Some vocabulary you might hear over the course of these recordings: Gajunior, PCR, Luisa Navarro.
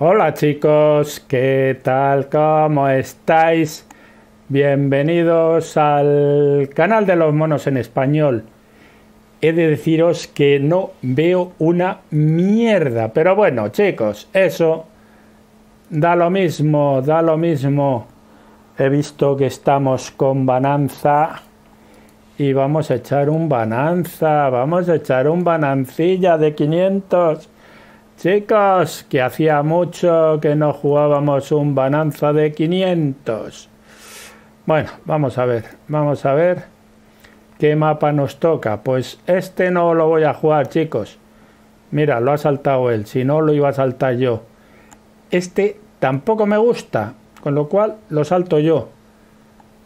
Hola chicos, ¿qué tal? ¿Cómo estáis? Bienvenidos al canal de los monos en español. He de deciros que no veo una mierda, pero bueno chicos, eso da lo mismo, He visto que estamos con Bonanza y vamos a echar un Bonanza, vamos a echar un Bonancilla de 500. Chicos, que hacía mucho que no jugábamos un Bonanza de 500. Bueno, vamos a ver qué mapa nos toca. Pues este no lo voy a jugar, chicos. Mira, lo ha saltado él, si no lo iba a saltar yo. Este tampoco me gusta, con lo cual lo salto yo.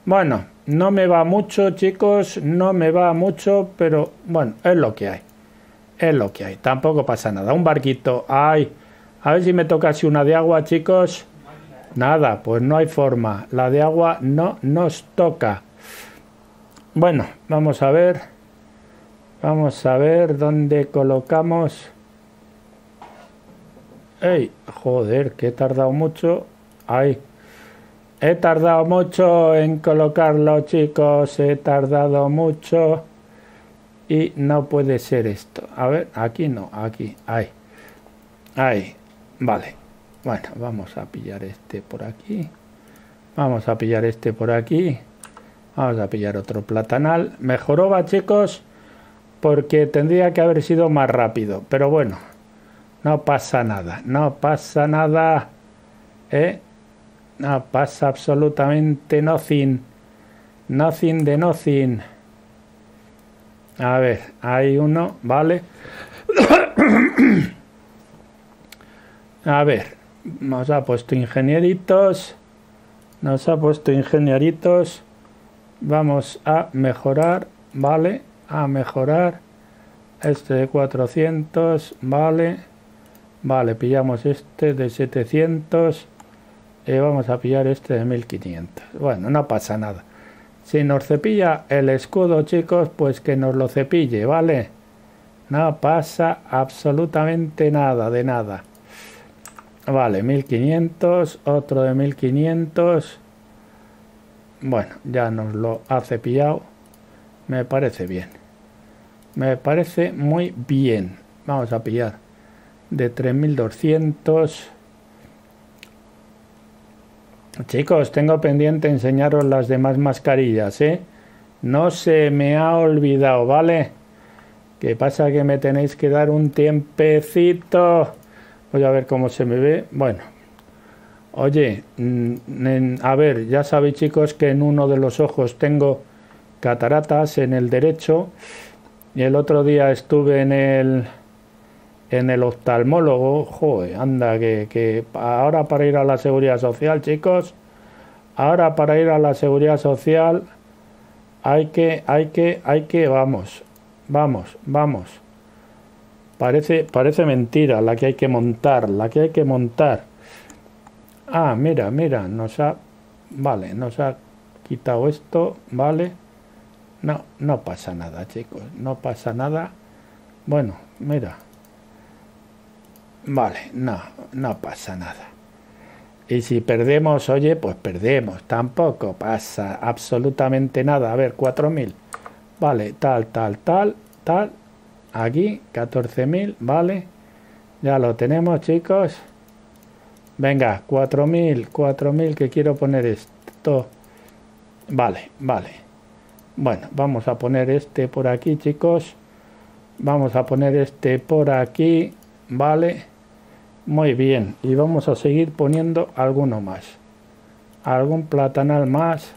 Bueno, no me va mucho, chicos, no me va mucho, pero bueno, es lo que hay. Es lo que hay, tampoco pasa nada. Un barquito, ay, a ver si me toca así una de agua, chicos. Nada, pues no hay forma, la de agua no nos toca. Bueno, vamos a ver dónde colocamos. Ey, joder, que he tardado mucho. Ay, he tardado mucho en colocarlo, chicos, he tardado mucho. Y no puede ser esto. A ver, aquí no, aquí. Ahí. Ahí. Vale. Bueno, vamos a pillar este por aquí. Vamos a pillar este por aquí. Vamos a pillar otro platanal. Mejoraba, chicos, porque tendría que haber sido más rápido. Pero bueno, no pasa nada. No pasa nada. No pasa absolutamente nothing. Nothing de nothing. A ver, hay uno, vale. A ver, nos ha puesto ingenieritos. Nos ha puesto ingenieritos. Vamos a mejorar, vale. A mejorar. Este de 400, vale. Vale, pillamos este de 700. Y vamos a pillar este de 1500. Bueno, no pasa nada. Si nos cepilla el escudo, chicos, pues que nos lo cepille, ¿vale? No pasa absolutamente nada, de nada. Vale, 1500, otro de 1500. Bueno, ya nos lo ha cepillado. Me parece bien. Me parece muy bien. Vamos a pillar de 3200. Chicos, tengo pendiente enseñaros las demás mascarillas, ¿eh? No se me ha olvidado, ¿vale? ¿Qué pasa? Que me tenéis que dar un tiempecito. Voy a ver cómo se me ve. Bueno. Oye, a ver, ya sabéis, chicos, que en uno de los ojos tengo cataratas, en el derecho. Y el otro día estuve en el oftalmólogo, joder, anda, que ahora para ir a la seguridad social, chicos, ahora para ir a la seguridad social hay que, vamos, parece mentira la que hay que montar, ah, mira, vale, nos ha quitado esto, vale, no pasa nada, chicos, no pasa nada, bueno, mira. Vale, no pasa nada. Y si perdemos, oye, pues perdemos. Tampoco pasa absolutamente nada. A ver, 4000. Vale, tal. Aquí, 14000, vale. Ya lo tenemos, chicos. Venga, 4000, que quiero poner esto. Vale. Bueno, vamos a poner este por aquí, chicos. Vamos a poner este por aquí. Vale. Muy bien, y vamos a seguir poniendo alguno más, algún platanal más,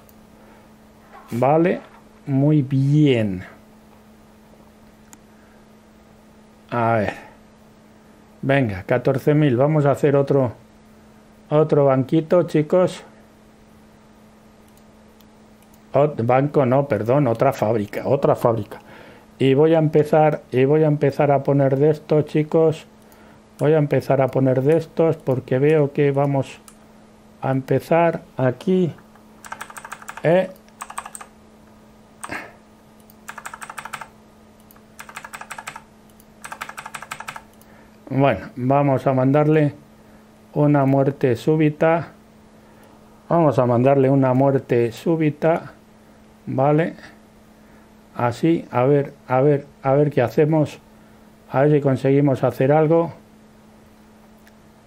vale, muy bien. A ver, venga, 14000, vamos a hacer otro banquito, chicos. Banco no, perdón, otra fábrica, y voy a empezar a poner de estos, chicos. Voy a empezar a poner de estos porque veo que vamos a empezar aquí. Bueno, vamos a mandarle una muerte súbita. Vamos a mandarle una muerte súbita, ¿vale? Así, a ver qué hacemos. A ver si conseguimos hacer algo.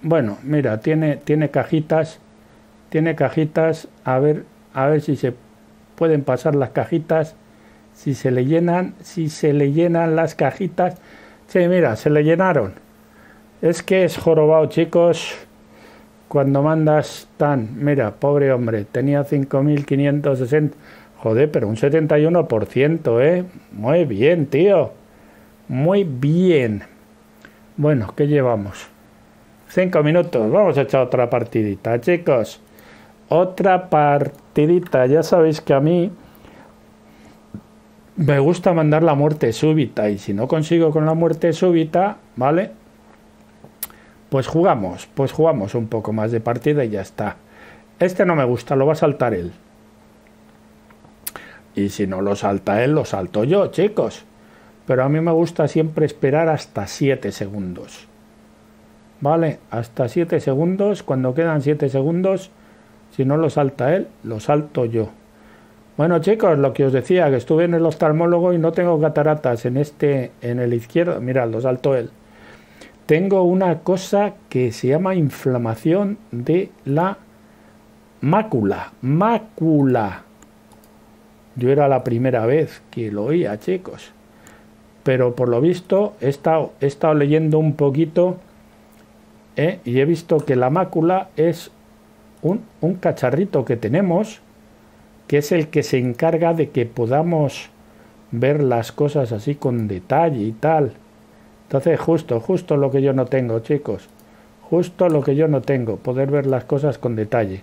Bueno, mira, tiene cajitas. Tiene cajitas. A ver si se pueden pasar las cajitas. Si se le llenan. Si se le llenan las cajitas. Sí, mira, se le llenaron. Es que es jorobado, chicos. Cuando mandas tan... Mira, pobre hombre. Tenía 5.560... Joder, pero un 71%, ¿eh? Muy bien, tío. Muy bien. Bueno, ¿qué llevamos? 5 minutos. Vamos a echar otra partidita, chicos. Otra partidita. Ya sabéis que a mí me gusta mandar la muerte súbita. Y si no consigo con la muerte súbita, ¿vale? Pues jugamos un poco más de partida y ya está. Este no me gusta, lo va a saltar él. Y si no lo salta él, lo salto yo, chicos. Pero a mí me gusta siempre esperar hasta 7 segundos. ¿Vale? Hasta 7 segundos. Cuando quedan 7 segundos, si no lo salta él, lo salto yo. Bueno, chicos, lo que os decía, que estuve en el oftalmólogo y no tengo cataratas en el izquierdo. Mirad, lo salto él. Tengo una cosa que se llama inflamación de la mácula. Mácula. Yo era la primera vez que lo oía, chicos. Pero por lo visto he estado leyendo un poquito, ¿eh? Y he visto que la mácula es un cacharrito que tenemos, que es el que se encarga de que podamos ver las cosas así con detalle y tal. Entonces justo lo que yo no tengo, chicos. Justo lo que yo no tengo, poder ver las cosas con detalle.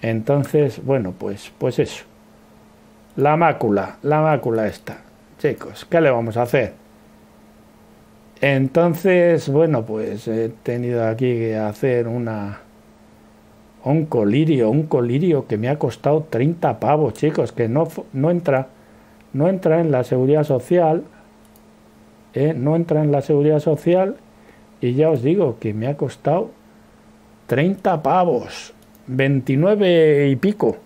Entonces, bueno, pues eso. La mácula esta. Chicos, ¿qué le vamos a hacer? Entonces, bueno, pues he tenido aquí que hacer un colirio que me ha costado 30 pavos, chicos, que no entra en la seguridad social, no entra en la seguridad social, y ya os digo que me ha costado 30 pavos, 29 y pico.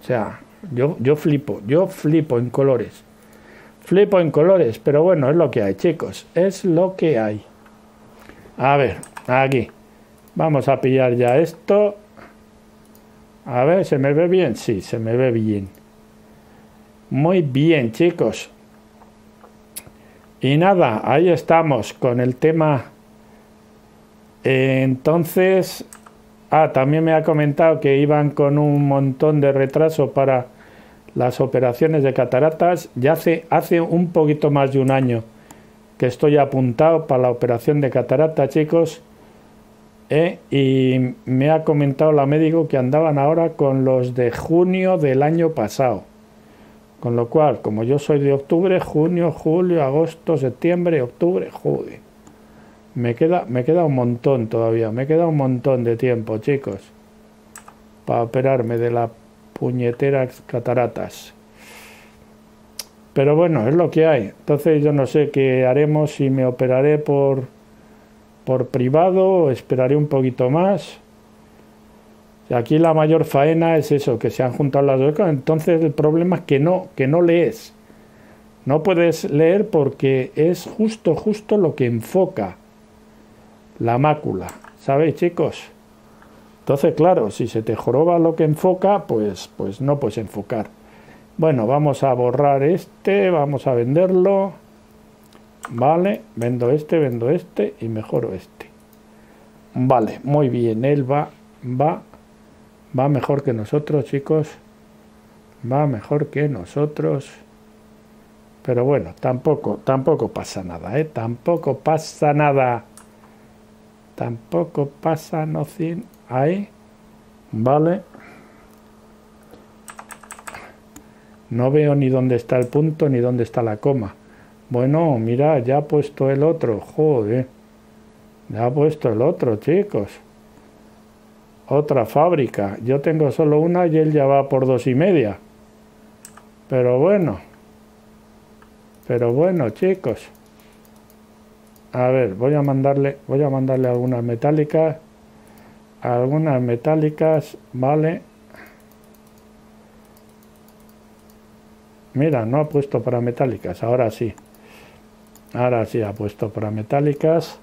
O sea, Yo flipo en colores. Flipo en colores, pero bueno, es lo que hay, chicos. Es lo que hay. A ver, aquí. Vamos a pillar ya esto. A ver, ¿se me ve bien? Sí, se me ve bien. Muy bien, chicos. Y nada, ahí estamos con el tema. Entonces... Ah, también me ha comentado que iban con un montón de retraso para... las operaciones de cataratas. Ya hace un poquito más de un año que estoy apuntado para la operación de catarata, chicos. Y me ha comentado la médico que andaban ahora con los de junio del año pasado. Con lo cual, como yo soy de octubre, junio, julio, agosto, septiembre, octubre, joder. Me queda un montón todavía. Me queda un montón de tiempo, chicos, para operarme de la... puñeteras cataratas. Pero bueno, es lo que hay. Entonces yo no sé qué haremos, si me operaré por privado, esperaré un poquito más. Aquí la mayor faena es eso, que se han juntado las dos cosas. Entonces el problema es que no lees. No puedes leer porque es justo lo que enfoca la mácula. ¿Sabéis, chicos? Entonces, claro, si se te joroba lo que enfoca, pues no puedes enfocar. Bueno, vamos a borrar este, vamos a venderlo. Vale, vendo este y mejoro este. Vale, muy bien, él va mejor que nosotros, chicos. Va mejor que nosotros. Pero bueno, tampoco pasa nada, ¿eh? Tampoco pasa nada. Tampoco pasa, no sin... Ahí, vale. No veo ni dónde está el punto ni dónde está la coma. Bueno, mira, ya ha puesto el otro. Joder, ya ha puesto el otro, chicos. Otra fábrica. Yo tengo solo una y él ya va por 2,5. Pero bueno, chicos. A ver, voy a mandarle algunas metálicas, vale. Mira, no ha puesto para metálicas, ahora sí ha puesto para metálicas.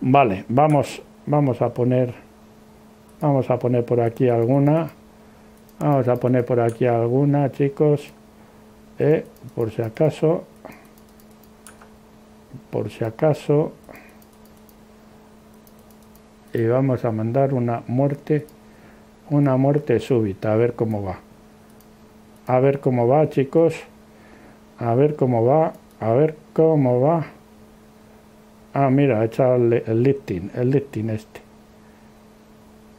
Vale, vamos a poner por aquí alguna, chicos, por si acaso, y vamos a mandar una muerte súbita, a ver cómo va, chicos, a ver cómo va. Ah, mira, ha echado el lifting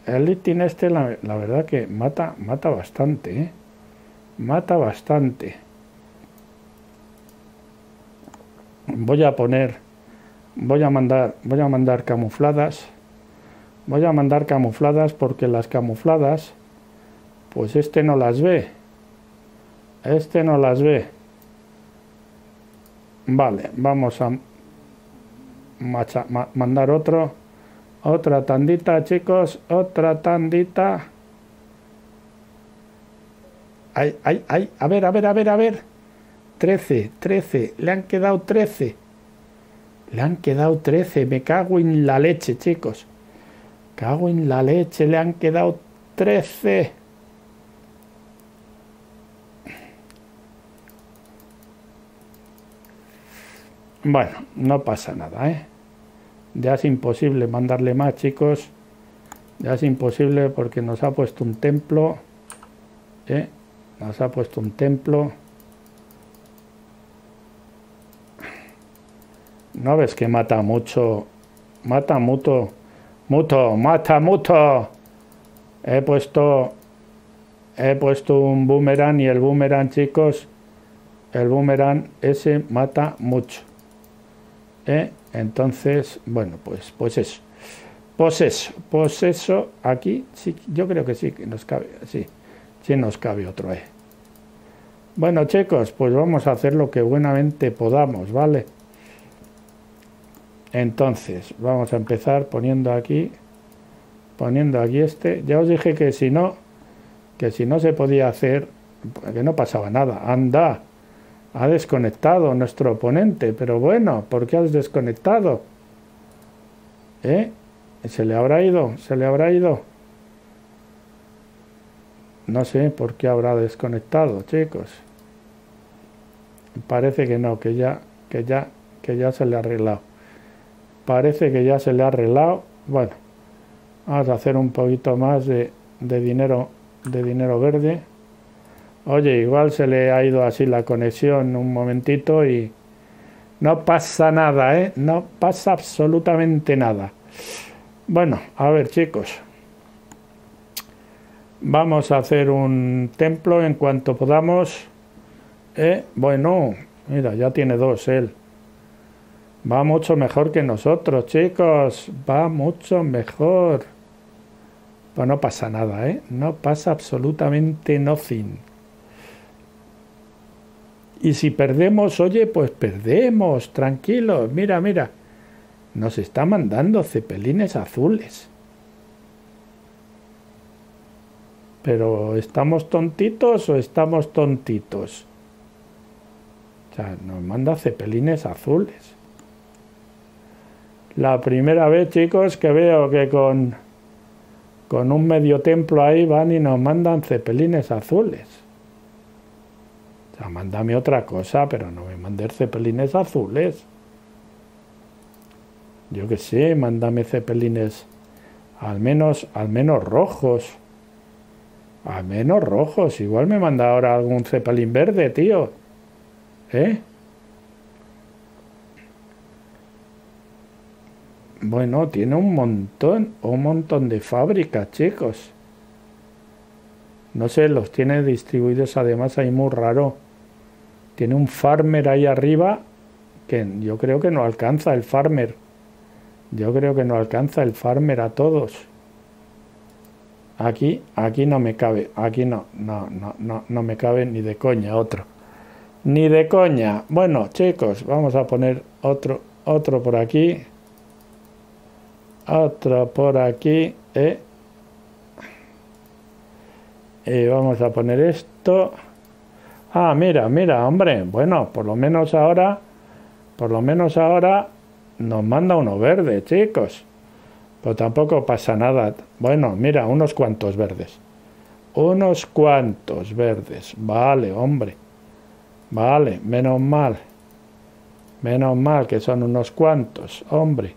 este, la verdad que mata bastante, ¿eh? Voy a mandar camufladas. Porque las camufladas, pues este no las ve. Vale, vamos a mandar otra tandita, chicos, ay, a ver, 13, le han quedado 13, me cago en la leche, chicos, le han quedado 13. Bueno, no pasa nada, ¿eh? Ya es imposible mandarle más, chicos. Ya es imposible porque nos ha puesto un templo. ¿No ves que mata mucho? Mata mucho. He puesto un boomerang y el boomerang, chicos, el boomerang ese mata mucho. Entonces, bueno, pues eso, aquí sí, yo creo que sí que nos cabe, sí nos cabe otro. Bueno, chicos, pues vamos a hacer lo que buenamente podamos, ¿vale? Entonces, vamos a empezar poniendo aquí este. Ya os dije que si no se podía hacer, que no pasaba nada. Anda. Ha desconectado nuestro oponente, pero bueno, ¿por qué has desconectado? Se le habrá ido. No sé por qué habrá desconectado, chicos. Parece que no, que ya se le ha arreglado. Bueno, vamos a hacer un poquito más de dinero verde. Oye, igual se le ha ido así la conexión un momentito y no pasa nada, ¿eh? No pasa absolutamente nada. Bueno, a ver, chicos. Vamos a hacer un templo en cuanto podamos. Bueno, mira, ya tiene dos él. Va mucho mejor que nosotros, chicos. Va mucho mejor. Pues no pasa nada, ¿eh? No pasa absolutamente nothing. Y si perdemos, oye, pues perdemos, tranquilos. Mira, nos está mandando cepelines azules. Pero ¿estamos tontitos o estamos tontitos? O sea, nos manda cepelines azules. La primera vez, chicos, que veo que con un medio templo ahí van y nos mandan cepelines azules. O sea, mándame otra cosa, pero no me mandes cepelines azules. Yo qué sé, mándame cepelines al menos rojos. Igual me manda ahora algún cepelín verde, tío. Bueno, tiene un montón de fábricas, chicos. No sé, los tiene distribuidos además ahí muy raro. Tiene un farmer ahí arriba que yo creo que no alcanza el farmer. A todos. Aquí no me cabe. Aquí no me cabe ni de coña otro. Bueno, chicos, vamos a poner otro otro por aquí, otro por aquí, vamos a poner esto. Ah, mira, mira, hombre, bueno, por lo menos ahora nos manda uno verde, chicos. Pero tampoco pasa nada. Bueno, mira, unos cuantos verdes. Vale, hombre. Vale, menos mal. Menos mal que son unos cuantos, hombre.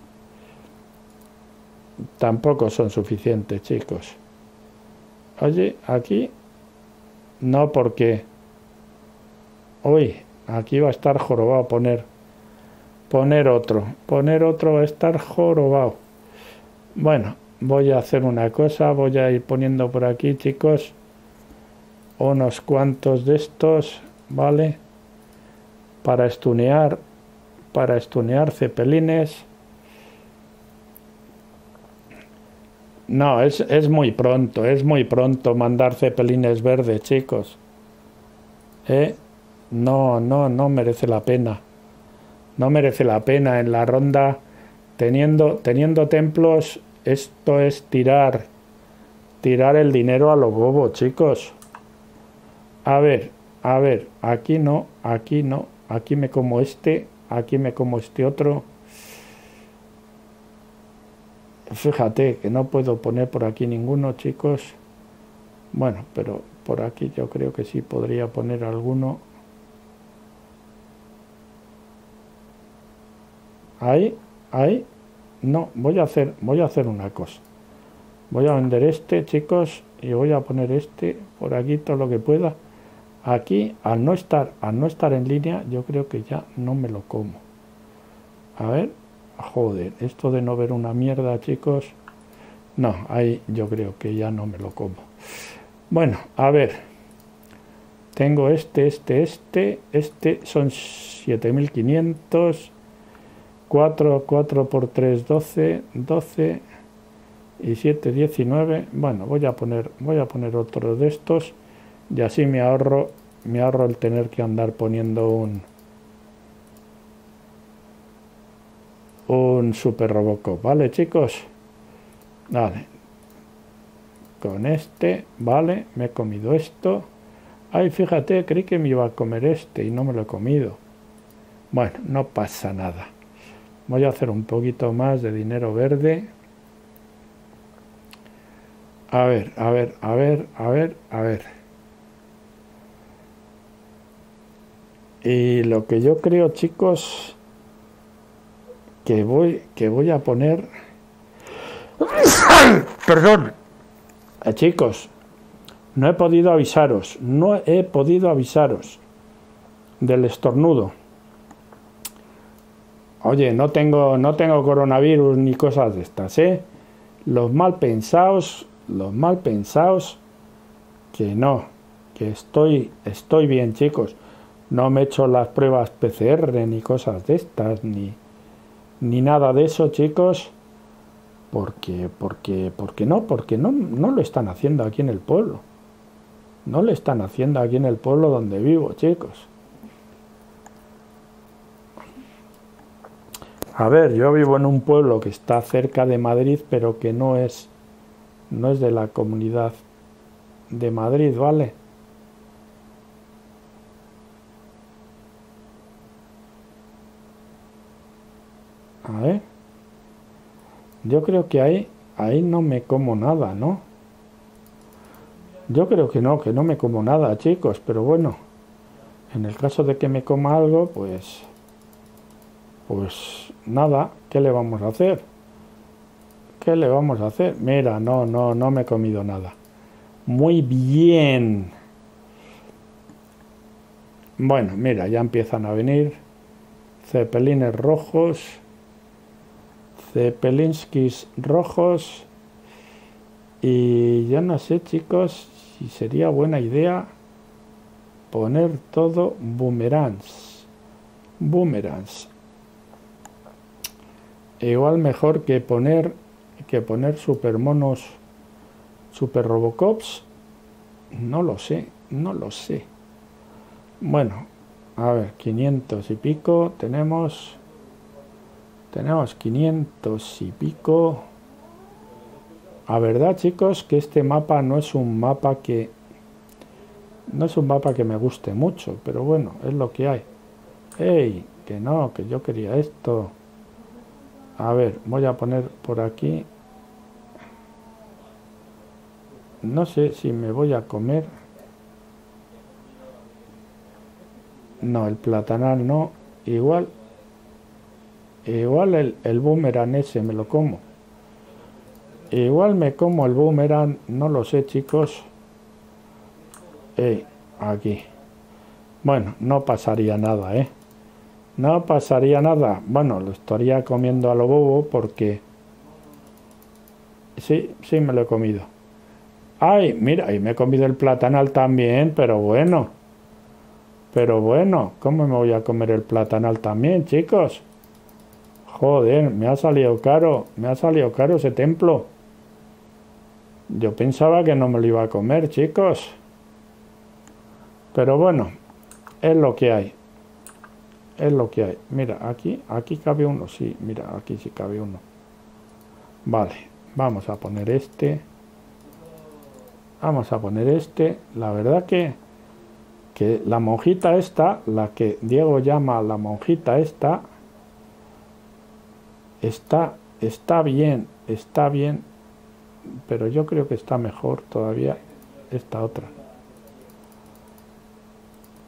Tampoco son suficientes, chicos. Oye, aquí... No, porque... Uy, aquí va a estar jorobado poner otro va a estar jorobado. Bueno, voy a hacer una cosa, voy a ir poniendo por aquí, chicos, unos cuantos de estos, ¿vale? Para estunear cepelines. No, es muy pronto mandar cepelines verdes, chicos. No merece la pena. No merece la pena en la ronda. Teniendo templos, esto es tirar el dinero a lo bobo, chicos. A ver, aquí no. Aquí me como este, aquí me como este otro. Fíjate que no puedo poner por aquí ninguno, chicos. Bueno, pero por aquí yo creo que sí podría poner alguno. Ahí, no, voy a hacer una cosa. Voy a vender este, chicos, y voy a poner este por aquí todo lo que pueda. Aquí, al no estar en línea, yo creo que ya no me lo como. A ver, joder, esto de no ver una mierda, chicos. No, ahí yo creo que ya no me lo como. Bueno, a ver. Tengo este son 7500. 4 por 3, 12, 12 y 7, 19. Bueno, voy a poner otro de estos y así me ahorro el tener que andar poniendo un super Robocop, ¿vale, chicos? Vale. Con este, vale, me he comido esto. Ay, fíjate, creí que me iba a comer este y no me lo he comido. Bueno, no pasa nada. Voy a hacer un poquito más de dinero verde. A ver. Y lo que yo creo, chicos, que voy a poner... Perdón. Chicos, no he podido avisaros del estornudo. Oye, no tengo coronavirus ni cosas de estas, ¿eh? Los mal pensados, que no, que estoy bien, chicos. No me he hecho las pruebas PCR ni cosas de estas, ni nada de eso, chicos, porque no lo están haciendo aquí en el pueblo. No lo están haciendo aquí en el pueblo donde vivo, chicos. A ver, yo vivo en un pueblo que está cerca de Madrid, pero que no es de la comunidad de Madrid, ¿vale? A ver. Yo creo que ahí no me como nada, ¿no? Yo creo que no me como nada, chicos, pero bueno. En el caso de que me coma algo, pues nada, ¿qué le vamos a hacer? ¿Qué le vamos a hacer? Mira, no me he comido nada. Muy bien. Bueno, mira, ya empiezan a venir cepelines rojos, cepelinskis rojos, y ya no sé, chicos, si sería buena idea poner todo boomerangs. Igual mejor que poner super monos, super Robocops. No lo sé. Bueno, a ver, 500 y pico tenemos. Tenemos 500 y pico. La verdad, chicos, que este mapa no es un mapa que me guste mucho, pero bueno, es lo que hay. ¡Ey! Que no, que yo quería esto. A ver, voy a poner por aquí. No sé si me voy a comer. No, el platanal no. Igual el boomerang ese me lo como. Igual me como el boomerang, no lo sé, chicos. Aquí. Bueno, no pasaría nada, ¿eh? No pasaría nada. Bueno, lo estaría comiendo a lo bobo porque... Sí, sí me lo he comido. ¡Ay! Mira, y me he comido el platanal también, pero bueno. Pero bueno, ¿cómo me voy a comer el platanal también, chicos? Joder, me ha salido caro ese templo. Yo pensaba que no me lo iba a comer, chicos. Pero bueno, es lo que hay. Es lo que hay. Mira, aquí cabe uno, sí, mira, aquí sí cabe uno. Vale, vamos a poner este. Vamos a poner este. La verdad que la monjita esta, la que Diego llama la monjita esta, está bien, pero yo creo que está mejor todavía esta otra.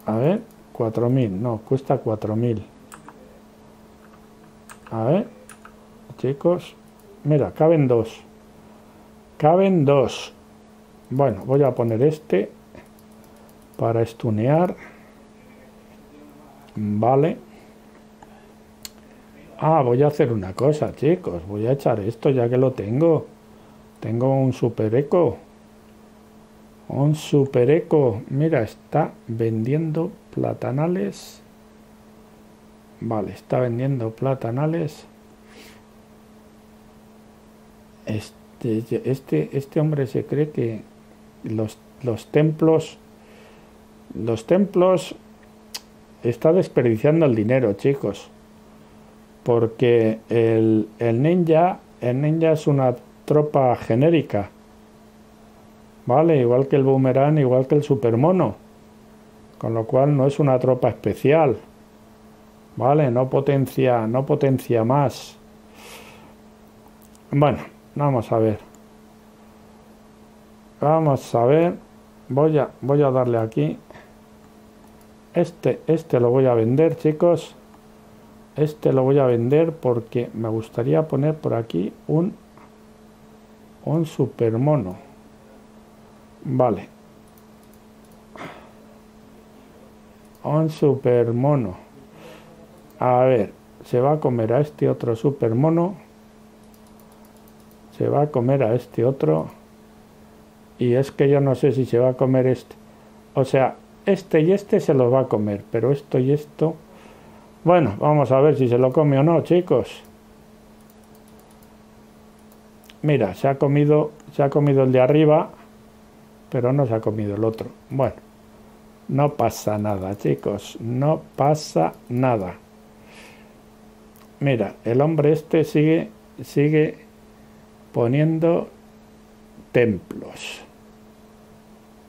A ver, 4.000, no, cuesta 4.000. A ver, chicos, mira, caben dos. Bueno, voy a poner este para stunear. Vale. Ah, voy a hacer una cosa, chicos. Voy a echar esto ya que lo tengo. Tengo un super eco. Un super eco. Mira, está vendiendo platanales. Vale, está vendiendo platanales. Este hombre se cree que... Los templos está desperdiciando el dinero, chicos, porque el ninja es una tropa genérica, vale, igual que el boomerang, igual que el supermono, con lo cual no es una tropa especial, vale, no potencia más. Bueno, vamos a ver, voy a darle aquí. Este lo voy a vender, chicos. Este lo voy a vender porque me gustaría poner por aquí un super mono. Vale. Un super mono. A ver, se va a comer a este otro super mono. Se va a comer a este otro. Y es que yo no sé si se va a comer este. O sea, este y este se los va a comer. Pero esto y esto... Bueno, vamos a ver si se lo come o no, chicos. Mira, se ha comido el de arriba, pero no se ha comido el otro. Bueno, no pasa nada, chicos. No pasa nada. Mira, el hombre este sigue poniendo templos.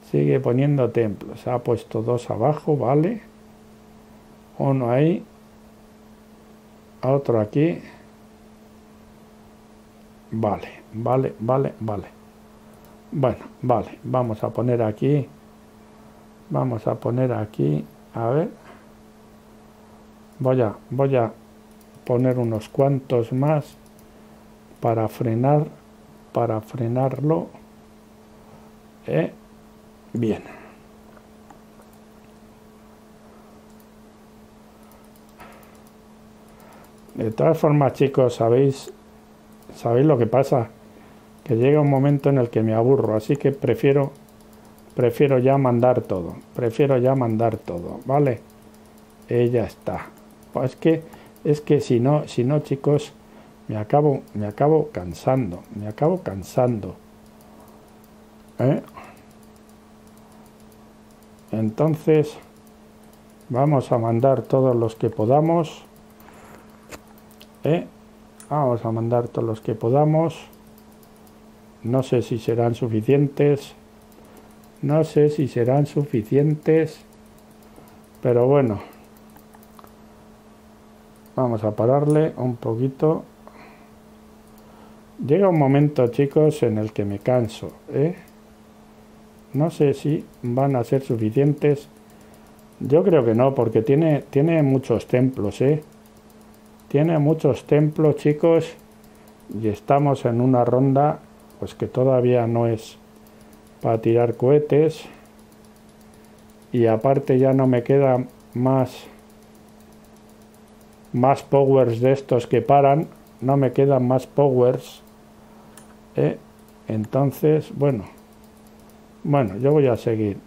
Sigue poniendo templos. Ha puesto dos abajo, vale. Uno ahí. Otro aquí. Vale. Bueno, vale. Vamos a poner aquí. A ver. Voy a poner unos cuantos más para frenarlo. Bien. De todas formas, chicos, sabéis lo que pasa, que llega un momento en el que me aburro, así que prefiero ya mandar todo, ¿vale? Ya está. Pues es que si no, chicos, me acabo cansando. Entonces vamos a mandar todos los que podamos. Vamos a mandar todos los que podamos. No sé si serán suficientes. No sé si serán suficientes. Pero bueno. Vamos a pararle un poquito. Llega un momento, chicos, en el que me canso, ¿eh? No sé si van a ser suficientes. Yo creo que no, porque tiene muchos templos, ¿eh? Tiene muchos templos, chicos. Y estamos en una ronda, pues que todavía no es para tirar cohetes. Y aparte ya no me quedan más powers de estos que paran. No me quedan más powers. Entonces, bueno. Bueno, yo voy a seguir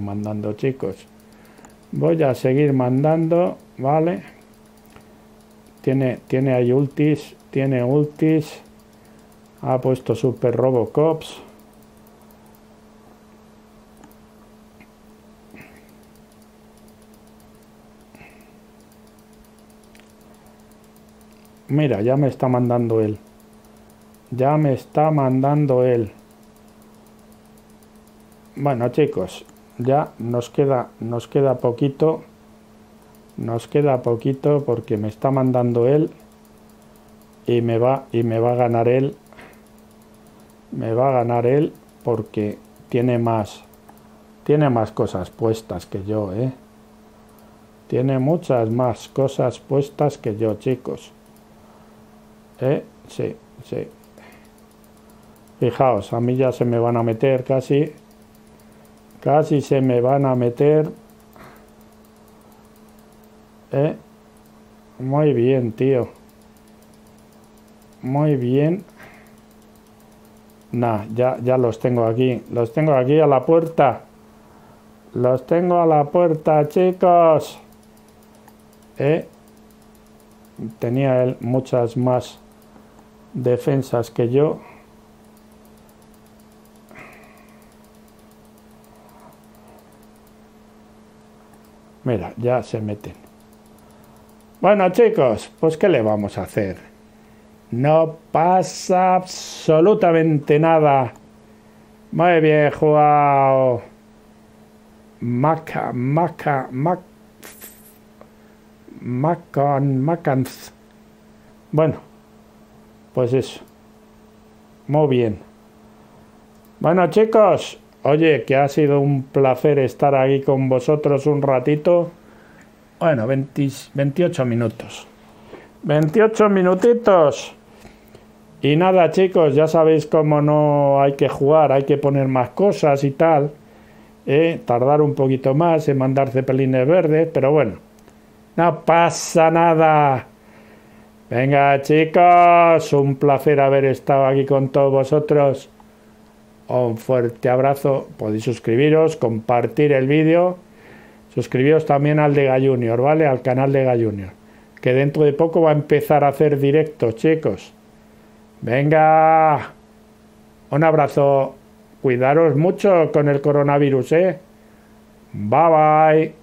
mandando, chicos. Voy a seguir mandando, ¿vale? Tiene ahí ultis, tiene ultis. Ha puesto Super Robocops. Mira, ya me está mandando él. Ya me está mandando él. Bueno, chicos, ya nos queda poquito. Nos queda poquito porque me está mandando él. Y me va a ganar él. Me va a ganar él porque tiene más cosas puestas que yo, ¿eh? Tiene muchas más cosas puestas que yo, chicos. Sí, sí. Fijaos, a mí ya se me van a meter casi. Casi se me van a meter. Muy bien, tío. Muy bien. Nah, ya los tengo aquí. Los tengo aquí a la puerta. Los tengo a la puerta, chicos. Tenía él muchas más defensas que yo. Mira, ya se meten. Bueno, chicos, pues ¿qué le vamos a hacer? No pasa absolutamente nada. Muy bien jugado. Macanz. Bueno, pues eso. Muy bien. Bueno, chicos. Oye, que ha sido un placer estar aquí con vosotros un ratito. Bueno, 28 minutos. 28 minutitos. Y nada, chicos, ya sabéis cómo no hay que jugar, hay que poner más cosas y tal. Tardar un poquito más en mandar cepelines verdes, pero bueno. No pasa nada. Venga, chicos, un placer haber estado aquí con todos vosotros. Un fuerte abrazo. Podéis suscribiros, compartir el vídeo. Suscribiros también al de Gajunior, ¿vale? Al canal de Gajunior. Que dentro de poco va a empezar a hacer directos, chicos. Venga. Un abrazo. Cuidaros mucho con el coronavirus, ¿eh? Bye, bye.